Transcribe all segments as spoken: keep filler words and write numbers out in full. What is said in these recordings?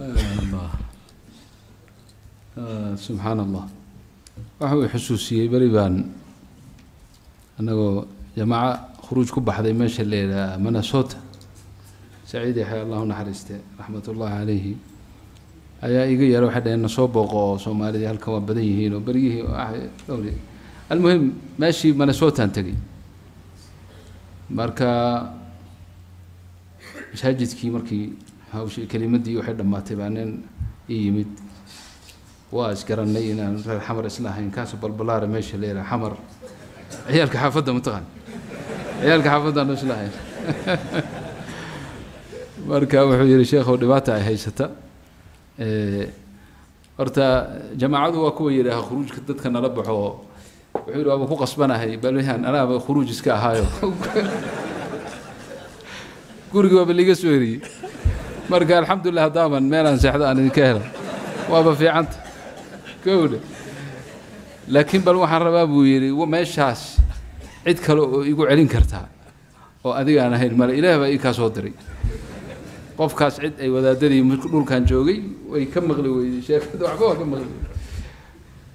الله سبحان الله وحوي حسوسية بريبان أنه جماعة خروج كبة حدا يمشي الليلة منا صوت سعيد حيا الله نحرسته رحمة الله عليه أيا يجي يروح حدا ينصب وقاص وما أدري هالكواب بديه هنا بريه دولي المهم ماشي منا صوت هنتجي مركا مش هجتكي مركي هاوش كلمة دي وحدة ما تبعنين إيه مد وأذكر النينا الحمر إسلاهين كاسب البلار ماشي ليلة حمر عيالك حافظة متغن عيالك حافظة نسلاهين مركا وحجر الشيخ ودباتا هيستا أرتا جماعة وكوي لها خروج كتت كنا ربحوا وحيروا أبو قصبنا هي بل هن أنا خروج إسكا هايو كورجوا باللي قسوري مرجع الحمد لله دائما ما ننسى حدا أنا نكهله وأبى في عنت كوله لكن بالواحد رباب ويري وما يشاش عد كلو يقول علين كرتها وأدي أنا هاي المرة إلها بقى كاسودري قف كاس عد أي وذا دري مكنول كان جوجي ويكم غلي ويشاف دعوة كم غلي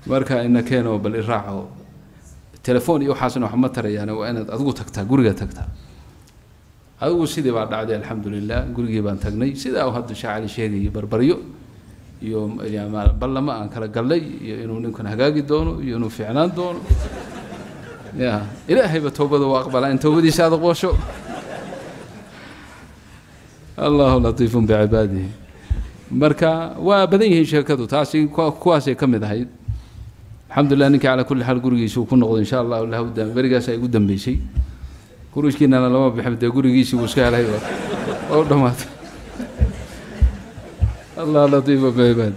مرجع إن كانوا بالإراعة التلفون يوحس إنه محمد تري أنا وأنا أضغط تكتا جورجا تكتا أو سيدي بعد عادي الحمد لله قل جيبان تغني سيدا أو هاد شاعر شيري بربريو يوم يا ما بلا ما أنكر قال لي إنه نمكن هجاج دونه إنه في عنان دونه يا إلهي بتوبة وأقبل أن توبة صادق وشو الله لطيف بعباده بركة وبديه شركته تاسي كواسي كم ذهيد الحمد لله إنك على كل حال قل جيسو كن غد إن شاء الله ولا هود برجع سيقدم بشيء كروش كنا لما بحمد يقول يجيش وشكا على هيبة أو دمات الله لطيف بعباد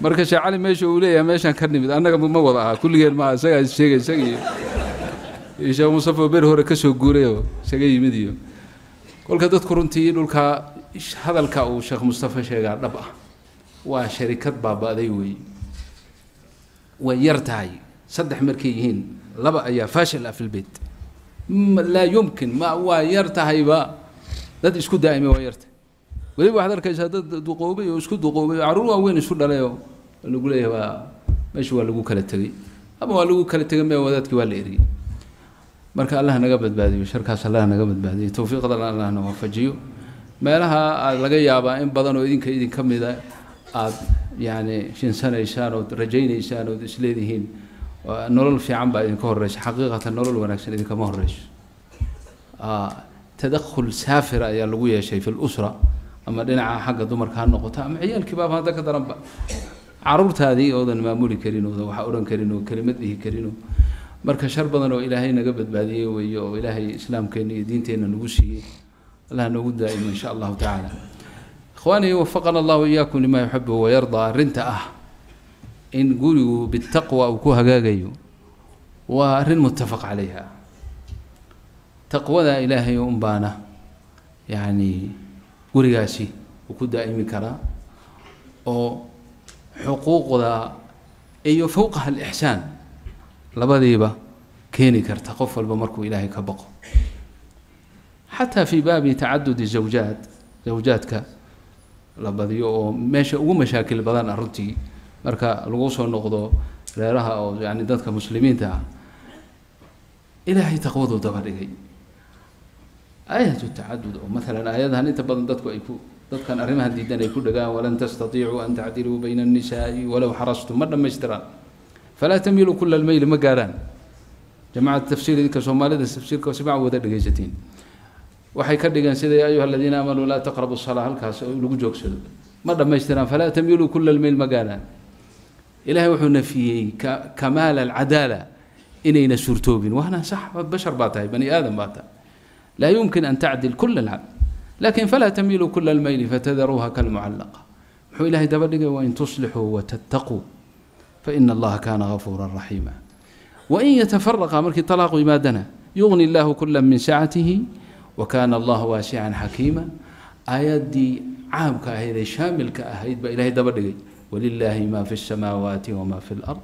مركش علي ماشي وليه ماشي أنكرني بد أنا كم موضعها كل غير ما سجى سجى سجى يشاف مصطفى بيره ركشه وجوريه سجى يمديه كل كده كورنتين وكل هذا الكاو شيخ مصطفى شجع ربع وشركة بابا ذيوي ويرتعي صدح مركيين لبا يا فاشل في البيت لا يمكن ما ويرته هيبا لا يسكت دائما ويرته ولي واحد ركز هذا دقوبي ويسكت دقوبي عروه وين يسكت عليه نقول له يا ماشي ولا كل التري اما ولا كل التري ما وداتك ولا يري مركا الله نقبت بادي شركاس الله نقبت بادي توفيق الله نوفجيو ما لها لغا يابا ان بدن او idinka idin kamida aad yani shan sanaysaan oo rajaynaysan oo isleedihiin نورل في عم بعدين كهرش حقيقة نورل ونكسر إذا كمهرش تدخل سافرة يا لويا شيء في الأسرة أما دينا حق دمر كان نقطة أما عيال كباب هذا كذا رب عرورت هذه أوضا ما مولي كرينو وحورا كرينو كلمته كرينو مركز شربنا وإلهي نقبت بهذه وإلهي إسلام كني دينتين نوسي الله نود دائما إن شاء الله تعالى إخواني وفقنا الله وإياكم لما يحبه ويرضى رنتأه إن قولوا بالتقوى وكوها جاجيو ورن متفق عليها تقوى ذا إلهي أمبانا يعني قرياسي وكو دائم كرا أو حقوق ذا أي فوقها الإحسان لبذيبة كينكر تقفل بمركو إلهي كبقو حتى في باب تعدد الزوجات زوجاتك لبذيو مش ومشاكل بدن أرتي مركا الغوصة النقضة غيرها أو يعني ذاتك مسلمين تاع إلهي تقوضوا دبري آية التعدد أو مثلا آياتها أنت بدل ذاتك أيكو ذاتك أن أرمها ديدان أيكو دقا ولن تستطيعوا أن تعدلوا بين النساء ولو حرصتم مرة ما اشتران فلا تميلوا كل الميل مقاران جماعة التفسير ذيك الصومالية التفسير كوسبعة وذات الجيجتين وحيكدقان سيدي يا أيها الذين آمنوا لا تقربوا الصلاة هلكاس لقجوك سيدي مرة ما اشتران فلا تميلوا كل الميل مقاران إلهي وحنا في كمال العدالة إنينا سورتوبين وهنا صح بشر باطا بني آدم باطا لا يمكن أن تعدل كل العدل لكن فلا تميلوا كل الميل فتذروها كالمعلقة وحو إلهي تبلغ وإن تصلحوا وتتقوا فإن الله كان غفورا رحيما وإن يتفرق أمرك الطلاق إمادنا يغني الله كلا من سعته وكان الله واسعا حكيما آياتي عام كأهيد شامل كأهيد بإلهي تبلغ ولله ما في السماوات وما في الأرض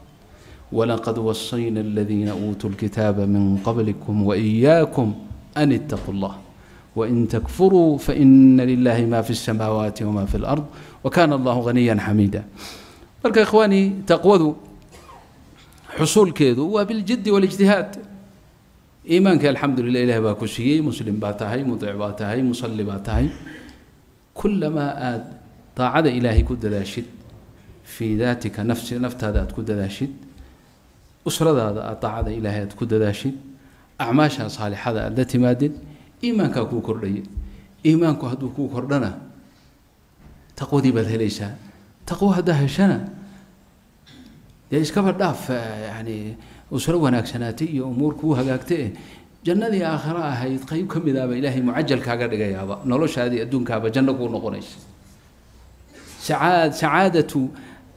ولقد وصينا الذين أوتوا الكتاب من قبلكم وإياكم أن اتقوا الله وإن تكفروا فإن لله ما في السماوات وما في الأرض وكان الله غنيا حميدا. برك إخواني تقوذوا حصول كيدو وبالجد والاجتهاد. إيمانك الحمد لله إله باكوشي مسلم باتهاي مطيع باتهاي مصلي باتهاي كلما آد طاعد إلهي كد داشد في ذاتك نفس نفت هذا كد داشد أسرة هذا طاعد إلهي كد داشد أعماشها صالحة هذا التي مادن إيمانك أكو كردي إيمانك هدو كو كردنا تقوى دي بذليسها تقوى هداها شنا ليش كفر داف يعني وسرونا أكشناتي وأمور كوها جاكتئ جنة دي آخرها هيتقيم كم إذا بإلهي معجل كعقد جايا با نلوش هذه الدنيا كابا جنة كون قنيش سعاد سعادة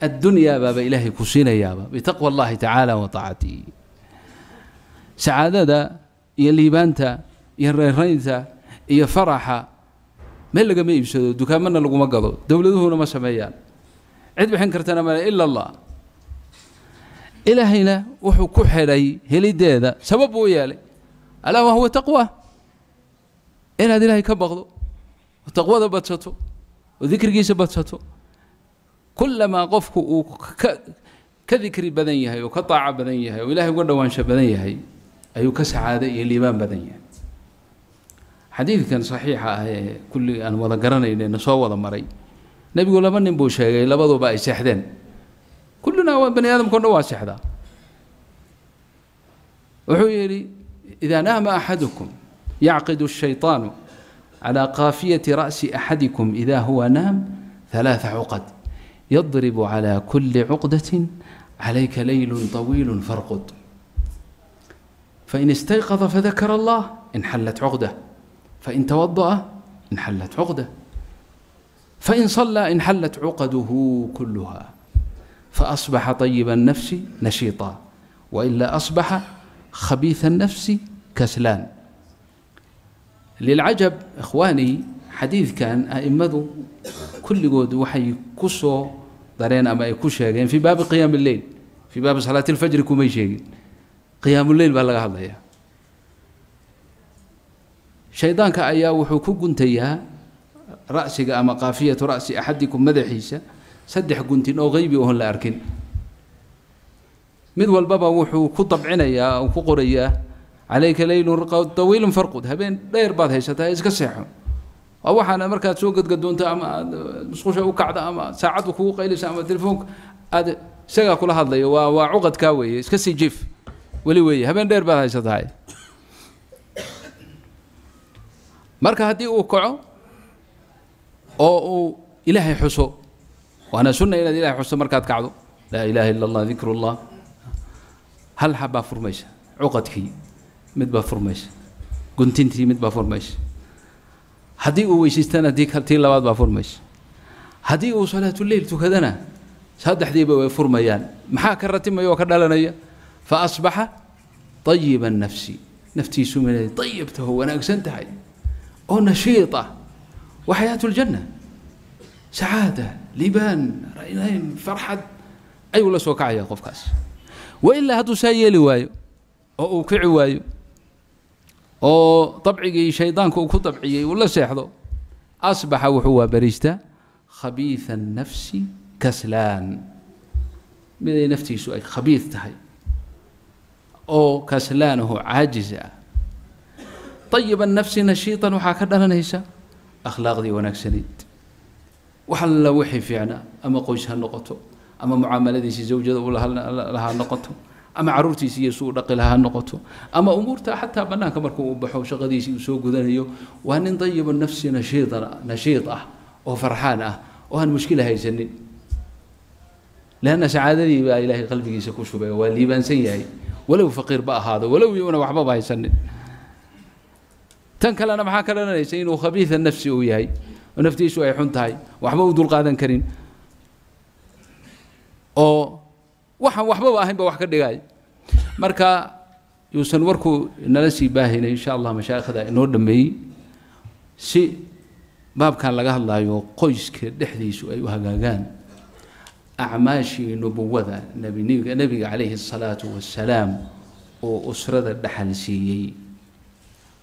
الدنيا با بإلهي كوسينا يا با بتقوى الله تعالى وطاعته سعادة ده يلي بنتا يررينتا يفرحة ما اللي جميع يسدو دكامنا اللي جمع قضوا دولته هنا ما سميان عد بحين كرتنا ما إلا الله إلهنا وحو كحري هلي ديدا سببه يالي ألا وهو تقوى إلا دي لهي كبغضو وتقوى ذا باتشتو وذكر جيس باتشتو كلما قفكو كذكر بذنيهي وكطاع بذنيهي وإلهي قرد وانشا بذنيهي أيو كسعادة الإيمان بذنيهي حديث كان صحيحة كل أن وذكرنا إلي نصوى ذمري نبي يقول لمن نبو شيئا لبضو بأي سحدين كلنا بني آدم كنا واسع هذا وحيري إذا نام أحدكم يعقد الشيطان على قافية رأس أحدكم إذا هو نام ثلاث عقد يضرب على كل عقدة عليك ليل طويل فارقد فإن استيقظ فذكر الله انحلت عقدة فإن توضأ انحلت عقدة فإن صلى انحلت عقده كلها فأصبح طيب النفس نشيطا وإلا أصبح خبيث النفس كسلان. للعجب إخواني حديث كان أئمة كل قود وحي كسو دارين أما يكوشا في باب قيام الليل في باب صلاة الفجر كومي شيء قيام الليل بلغ الله يا شيطان كأيا وحكو كنتيا رأسك أما قافية رأس أحدكم مدحيسة سدح قنتين أو غيبي وهن لا أركن مذ والبابا وحو كطب عنايا وفقريا عليك ليل رقود طويل فرقد هبين لا يرباط هيشتها يسكسحهم أو حنا مركز سوق قد قدونت أما مسخوشة وكعدة أما ساعات وخوق إلي سامة تلفونك هذا سقى كل هذا وعقد كاوي يسكسي جيف ولي وي هبين لا يرباط هيشتها مركز هدي وقعوا أو أو إلهي حسو وأنا سنة إلى إله حسن مركات كعدو لا إله إلا الله ذكر الله هل حبا فرميش عقدك مدبا فرميش قنتنتي مدبا فرميش هديء ويشيستنا ديك هل تيلا بادبا فرميش هديء صلاة الليل تكذنا سادح ديبا وفرميان محا كرتما يوكرنا لنا فأصبح طيبا نفسي نفتي سمني طيبته وأنا أكسنتهاي أو نشيطة وحياة الجنة سعادة لبان رأيين فرحة أي ولا سوى كعيا قف كاس وإلا هادو سايلي وايو أو كعي وايو أو طبعي شيطان كو طبعي ولا سيحضو أصبح وحوى بريستا خبيث النفس كسلان من نفتي سؤال خبيث تهي أو كسلانه عاجزة طيب النفس نشيطا وحاكرنا نهيسا أخلاق دي ونكسنيد وحلا وحي فينا أما قوشها النقطة أما معاملة زوجها ولا لها النقطة أما عرورتي سيسوق لقي لها النقطة أما أمورتها حتى بناك مركوب بحوش غادي يسوق ذنيه وهن نطيب النفس نشيطة نشيطة وفرحانة وهن مشكلة هاي سنين لأن سعادتي بإلهي إلهي قلبي يسكوش بها واللي بنسيها ولو فقير بقى هذا ولو يوم وحبابها هاي سنين تنكل أنا معاك أنا ليسين وخبيث النفس وياي ونفتي شوي حنتاي وحبوا دول قادن كريم أو وح وحبوا أهين بوح كدقاي مركا يوسن وركو نلسي باهنا إن شاء الله مشايخ ذا نودم بي سي باب كان لقاه الله يقويس كدحدي شوي وهجاجان أعماشي نبوة نبي نبي عليه الصلاة والسلام وأسرة الدحلسي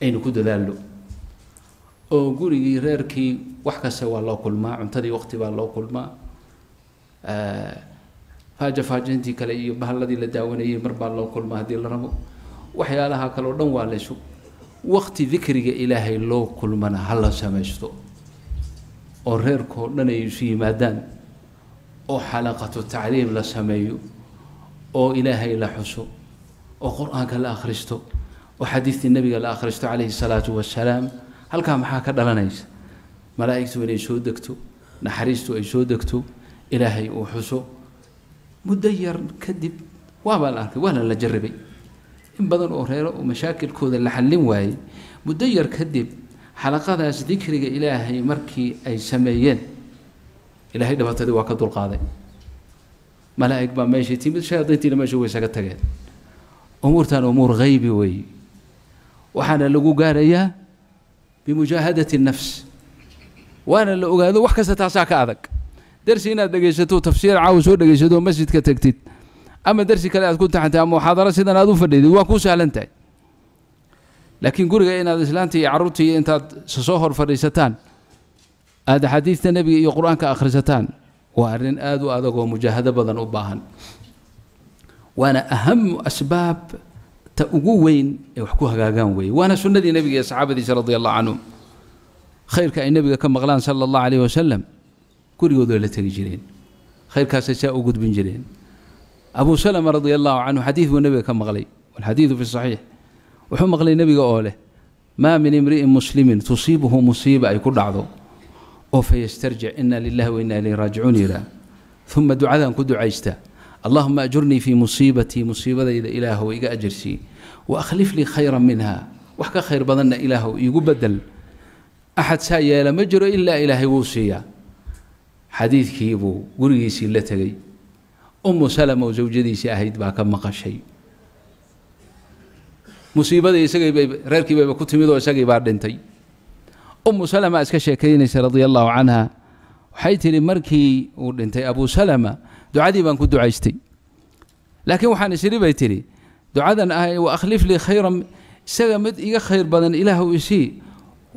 أين كود ذلو oo gurigii reerkii wax kasta waa loo kulmaa cuntadii waqti baa loo kulmaa ee faaja faajintii kale iyo bahalladii la daawanayay marba loo kulmaa hadii la rabo waxyaalaha kale oo dhan waa la isku waqti dhikriga ilaahay loo kulmana hal samaysto oo reerkoo dhan ay isu yimaadaan oo xalaqatu ta'liim la sameeyo oo ilaahay la xuso oo quraanka la akhristo oo xadiis nabiga la akhristo alayhi salatu wassalaam halka maxaa ka dhalanaysa malaa'iktu inay soo degto naxariistu ay soo degto ilaahay oo xuso mudayr kadib waaba la arkay wala la jaribay in badan oo reero oo mashaakilkooda la xallin waayay mudayr kadib xalaqadaas dhikriga ilaahay markii ay sameeyeen ilaahay dhabatadu waa ka dul qaaday malaa'ik ba meeshii timid shayaadiintii meeshii way saga tageen umurtan umur ghaybi way waxana lagu gaarayaa بمجاهدة النفس وانا اللي اقول هذا وحكا ستعساك اذك درسي هنا دقيشتو تفسير عاوزو دقيشتو مسجد كتكتيت اما درسي كلا تكون تحت محاضرة سيدان هذو فرديد واكو سهلنتاي لكن قول ان هذا سهلنتي عروتي انت سصهر فريستان هذا حديث النبي يقران كاخرستان وارن اذو اذو مجاهدة بدن اباهن وانا اهم اسباب ugu weyn ee wax ku hagaagan way waana sunnadii nabiga iyo saxaabadiisa radiyallahu anhum khayrka ay nabiga ka maqlaan sallallahu alayhi wasallam kurigooda la tagi jireen khayrkaas ay saa u gudbin jireen abu salama radiyallahu anhu hadithu nabiga ka maqlay wal hadithu fi sahih wuxuu maqlay nabiga oo leh ma min imri'in muslimin tusibuhu musiba ay ku dhacdo oo fa yastarji inna lillahi wa inna ilayhi raji'un ila thumma du'adan ku du'aysta اللهم أجرني في مصيبتي مصيبة إذا إله وإيجا أجرسي وأخلف لي خيرا منها وحكا خير بضن إله يقول بدل أحد سايا لم يجر إلا إله وصيا حديث كيبو قريسي لتغي أم سلمة وزوجتي ساهيد باكا مقا شيء مصيبة يسقي ريركي بابا كنت ميدو يسقي باردنتي أم سلمة أسكشا كينس رضي الله عنها وحيت لمركي ودنتي أبو سلمة دعادي بان كنت دعايستي لكن وحان يسيري بيتري دعادا آي وأخلف لي خيرا سقمت إيا خير بدن إله ويسي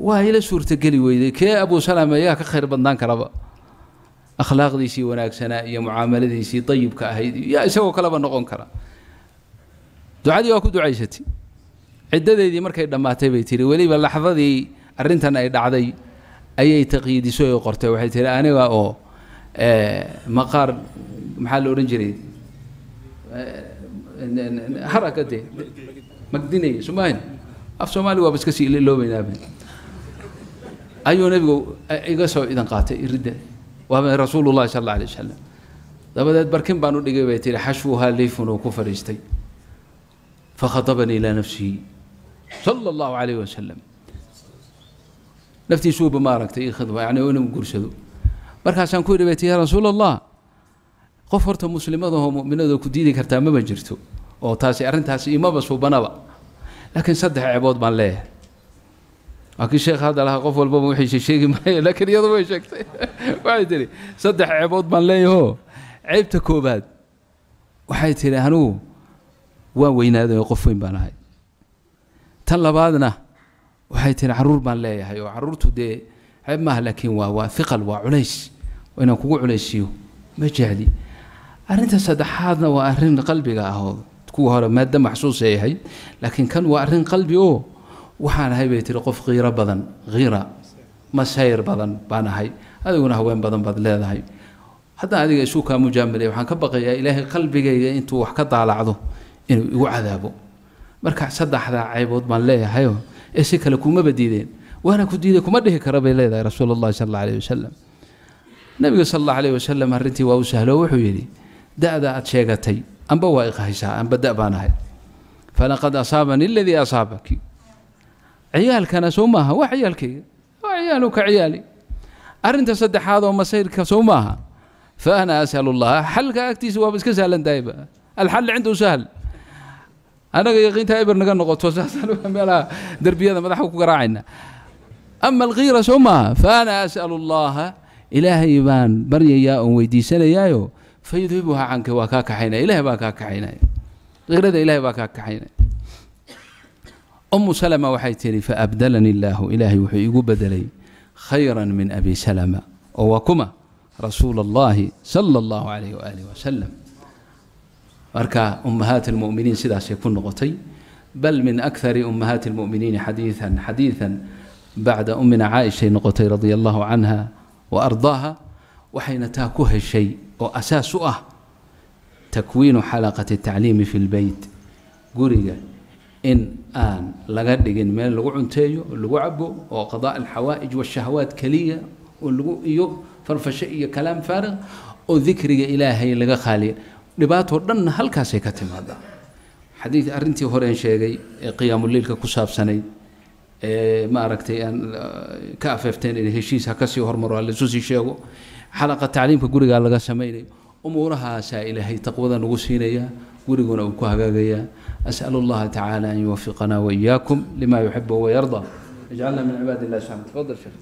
وإلى سورة قلي ويدي كي أبو سلامة إياك خير بدن كربا أخلاق دي سي وناك سناء يا معاملة دي سي طيب كأهيدي يا سوى كلابا نقون كرا دعادي وأكو دعايستي عدة دي, دي مركي دماتي بيتري ولي باللحظة دي أرنتنا إي دعدي أي تقييدي سوى قرتي وحيتري أنا وأو مقار محل أورنجري حركة مقدني سماين أف سمالي وابس كسي اللي لو بينابين أيو نبيو إيقاسو إذن قاتل إرده وهو رسول الله صلى الله عليه وسلم دابدات بركين بانو ديقى بيتي حشوها ليفن وكفر استي فخطبني إلى نفسي صلى الله عليه وسلم نفتي سوء بماركتي إيه خذوا يعني ونم قرشدو بركاسان كوري بيتي يا رسول الله قفرت مسلمته مؤمنته كديدي كرتا ما بجرتو او تاسي ارنتاسي ما بسو بنبا لكن صدح عبود بان ليه اكي شيخ هذا لها قفل بابا وحي شيخي معي لكن يضو ما شكتي وحي تري صدح عبود بان ليه هو عيبت كوباد وحي تري هنو وين هذا يقفين بان هاي تلا بعدنا وحي تري عرور بان ليه هاي وعرورته دي عيب ما لكن وثقل وعليس وانا كو عليسيو ما جهلي أرنت صدحاتنا وأرن قلبي قاعد تكون هذا مادة محسوسة هي لكن كان وأرن قلبي أو وحان هاي بيتلقف غيرة بدن غيرة مسير بدن بانا هاي هذا هو نهوان بدن بدل هذا هاي حتى هذه يشوك مجاملة وحان كبقي يا إلهي قلبي قاعد أنتوا وحكت على عضو إنه وعذابه مركع صدح هذا عيب وضمان له هاي إيشك لكم ما بديدين وأنا كنت ديدكم ما ده كربي له يا رسول الله صلى الله عليه وسلم النبي صلى الله عليه وسلم هرتي وأوسهله وحويلي دادا أتشيغتي أم بواقع هيسا أم بدأ بانها فلقد أصابني الذي أصابك عيالك أنا سوماها وعيالك وعيالك عيالي أرنت صدح هذا ومسيرك سوماها فأنا أسأل الله حلك أكتي سوا بس كسهلا دايبا الحل عنده سهل أنا يقين تايبر نقل نقطة وسهلا دربي هذا ما ضحكوا راعينا أما الغيرة سوماها فأنا أسأل الله إلهي بان بري يا أم ويدي سنة يايو فيذهبها عنك وكاك حين إله باكاك حين غير هذا إله باكاك حين أم سلمة وحي تيري فأبدلني الله إلهي وحي يقول بدلي خيرا من أبي سلمة وكما رسول الله صلى الله عليه وآله وسلم أركا أمهات المؤمنين سيدا سيكون نغطي بل من أكثر أمهات المؤمنين حديثا حديثا بعد أمنا عائشة نغطي رضي الله عنها وأرضاها وحين تاكوه الشيء وأساسه تكوين حلقة التعليم في البيت قرية إن آن لغدقين من اللغو تيو اللغو عبو وقضاء الحوائج والشهوات كلية واللغو إيو فرفشئية كلام فارغ وذكري إلهي لغا خالي لباتو رن هل كاسي كتم هذا حديث أرنتي هورين شيغي قيام الليل ككساب سني ما أركتي أن كأففتين إلي هشيس هكاسي هرمرو هالزوزي شيغو حلقة تعليم كقرية لغا سميني أمورها سائلة تقوضا نغسينيا قريقنا وكوهاقاقيا. أسأل الله تعالى أن يوفقنا وإياكم لما يحبه ويرضى. اجعلنا من عباد الله الصالحين. تفضل شيخ.